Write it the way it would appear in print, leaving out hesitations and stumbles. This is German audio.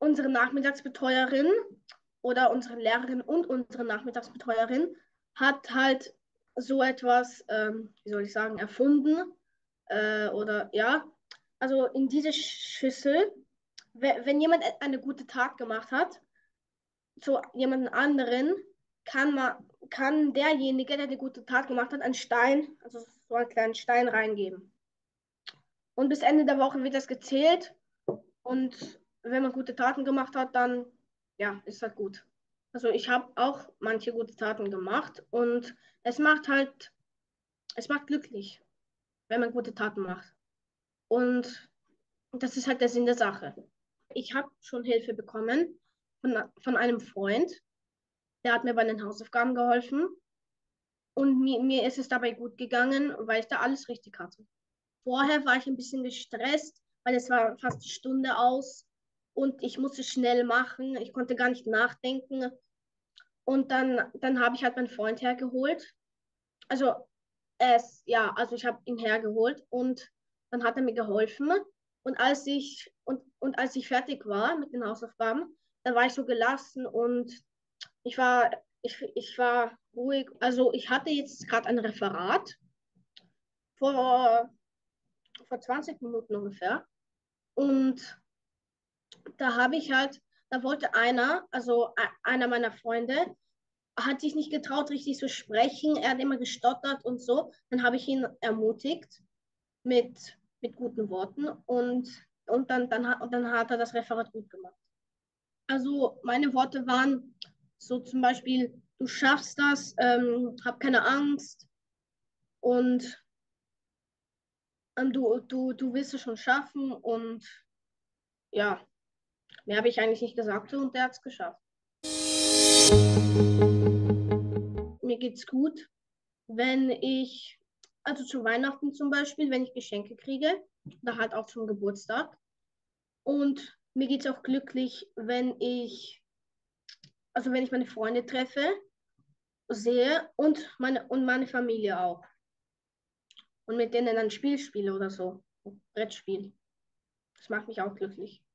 Unsere Nachmittagsbetreuerin oder unsere Lehrerin und unsere Nachmittagsbetreuerin hat halt so etwas, wie soll ich sagen, erfunden oder ja, also in diese Schüssel, wenn jemand eine gute Tat gemacht hat, zu jemandem anderen, kann derjenige, der eine gute Tat gemacht hat, einen Stein, also so einen kleinen Stein reingeben. Und bis Ende der Woche wird das gezählt und wenn man gute Taten gemacht hat, dann ja, ist das gut. Also ich habe auch manche gute Taten gemacht und es macht glücklich, wenn man gute Taten macht. Und das ist halt der Sinn der Sache. Ich habe schon Hilfe bekommen von einem Freund, der hat mir bei den Hausaufgaben geholfen und mir ist es dabei gut gegangen, weil ich da alles richtig hatte. Vorher war ich ein bisschen gestresst, weil es war fast die Stunde aus und ich musste schnell machen, ich konnte gar nicht nachdenken und dann habe ich halt meinen Freund hergeholt. Also ich habe ihn hergeholt und dann hat er mir geholfen und als ich fertig war mit den Hausaufgaben, dann war ich so gelassen und ich war ruhig. Also ich hatte jetzt gerade ein Referat vor 20 Minuten ungefähr. Und da wollte einer meiner Freunde, hat sich nicht getraut, richtig zu sprechen. Er hat immer gestottert und so. Dann habe ich ihn ermutigt mit guten Worten und dann hat er das Referat gut gemacht. Also meine Worte waren so zum Beispiel, du schaffst das, hab keine Angst und du wirst es schon schaffen und ja, mehr habe ich eigentlich nicht gesagt und der hat es geschafft. Mir geht's gut, also zu Weihnachten zum Beispiel, wenn ich Geschenke kriege, da halt auch zum Geburtstag. Und mir geht's auch glücklich, wenn ich meine Freunde treffe, sehe und meine Familie auch. Und mit denen ein Spiel spiele oder so, ein Brettspiel. Das macht mich auch glücklich.